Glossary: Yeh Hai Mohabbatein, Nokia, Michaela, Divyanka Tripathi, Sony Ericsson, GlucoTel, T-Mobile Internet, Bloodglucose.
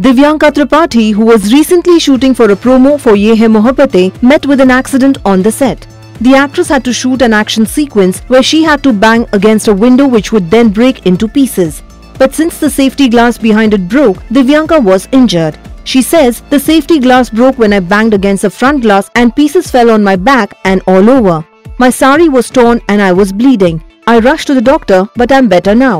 Divyanka Tripathi, who was recently shooting for a promo for Yeh Hai Mohabbatein, met with an accident on the set. The actress had to shoot an action sequence where she had to bang against a window which would then break into pieces. But since the safety glass behind it broke, Divyanka was injured. She says, "The safety glass broke when I banged against the front glass and pieces fell on my back and all over. My sari was torn and I was bleeding. I rushed to the doctor, but I'm better now."